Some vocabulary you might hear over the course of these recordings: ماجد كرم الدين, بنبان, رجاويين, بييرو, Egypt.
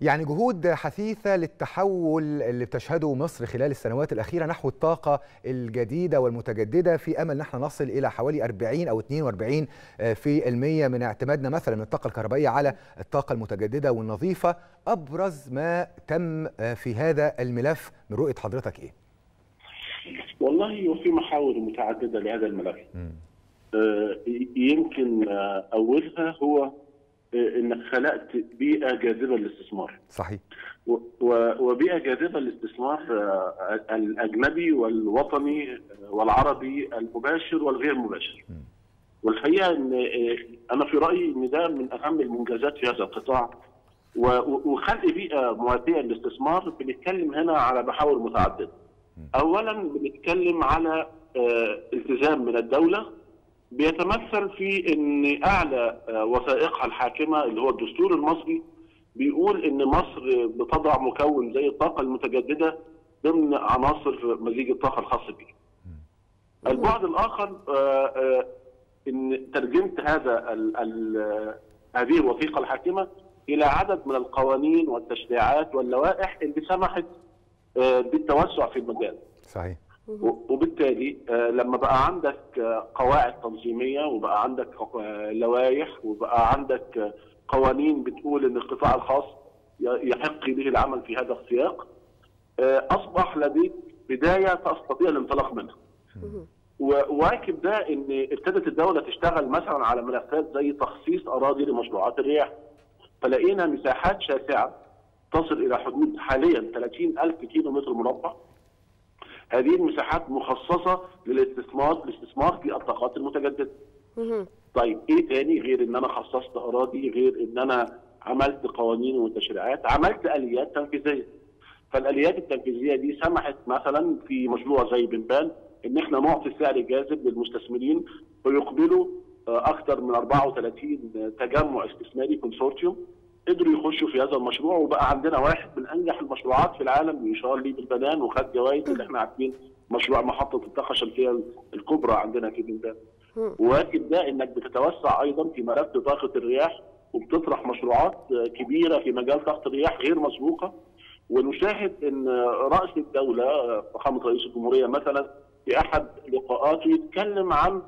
يعني جهود حثيثة للتحول اللي بتشهده مصر خلال السنوات الأخيرة نحو الطاقة الجديدة والمتجددة، في أمل نحن نصل إلى حوالي 40 أو 42% من اعتمادنا مثلا من الطاقة الكهربائية على الطاقة المتجددة والنظيفة. أبرز ما تم في هذا الملف من رؤية حضرتك إيه؟ والله وفي محاور متعددة لهذا الملف، يمكن أولها هو انك خلقت بيئه جاذبه للاستثمار. صحيح. وبيئه جاذبه للاستثمار الاجنبي والوطني والعربي المباشر والغير مباشر. والحقيقه ان انا في رايي ان ده من اهم المنجزات في هذا القطاع، وخلق بيئه مواتيه للاستثمار. بنتكلم هنا على محاور متعدده. اولا بنتكلم على التزام من الدوله بيتمثل في ان اعلى وثائقها الحاكمه اللي هو الدستور المصري بيقول ان مصر بتضع مكون زي الطاقه المتجدده ضمن عناصر مزيج الطاقه الخاص بيه. البعد الاخر ان ترجمه هذا هذه الوثيقه الحاكمه الى عدد من القوانين والتشريعات واللوائح اللي سمحت بالتوسع في المجال. صحيح. وبالتالي لما بقى عندك قواعد تنظيميه وبقى عندك لوائح وبقى عندك قوانين بتقول ان القطاع الخاص يحق به العمل في هذا السياق، اصبح لديك بدايه تستطيع الانطلاق منها. وواكب ده ان ابتدت الدوله تشتغل مثلا على ملفات زي تخصيص اراضي لمشروعات الرياح، فلقينا مساحات شاسعه تصل الى حدود حاليا 30,000 كيلو متر مربع. هذه المساحات مخصصة للاستثمار في الطاقات المتجددة. طيب ايه تاني غير ان انا خصصت اراضي، غير ان انا عملت قوانين وتشريعات، عملت اليات تنفيذية. فالاليات التنفيذية دي سمحت مثلا في مشروع زي بنبان ان احنا نعطي سعر جاذب للمستثمرين ويقبلوا اكثر من 34 تجمع استثماري كونسورتيوم قدروا يخشوا في هذا المشروع، وبقى عندنا واحد من انجح المشروعات في العالم يشار ليه بالبنان، وخد جوائز اللي احنا عارفين مشروع محطه الطاقه الشمسيه الكبرى عندنا في بنبان. واكد ده انك بتتوسع ايضا في ملف طاقه الرياح وبتطرح مشروعات كبيره في مجال طاقه الرياح غير مسبوقه. ونشاهد ان راس الدوله فخامه رئيس الجمهوريه مثلا في احد لقاءاته يتكلم عن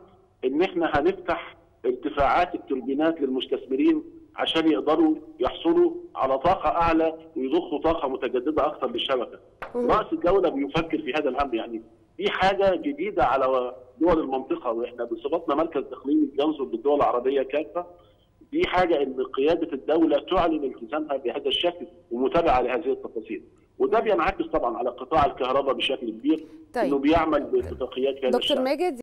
ان احنا هنفتح ارتفاعات التوربينات للمستثمرين عشان يقدروا يحصلوا على طاقة أعلى ويضخوا طاقة متجددة أكثر للشبكة. رأس الدولة بيفكر في هذا الأمر، يعني دي حاجة جديدة على دول المنطقة، وإحنا بصفتنا مركز تقليدي بينظر للدول العربية كافة. دي حاجة إن قيادة الدولة تعلن التزامها بهذا الشكل ومتابعة لهذه التفاصيل، وده بينعكس طبعا على قطاع الكهرباء بشكل كبير. طيب. إنه بيعمل باتفاقيات كده. دكتور ماجد.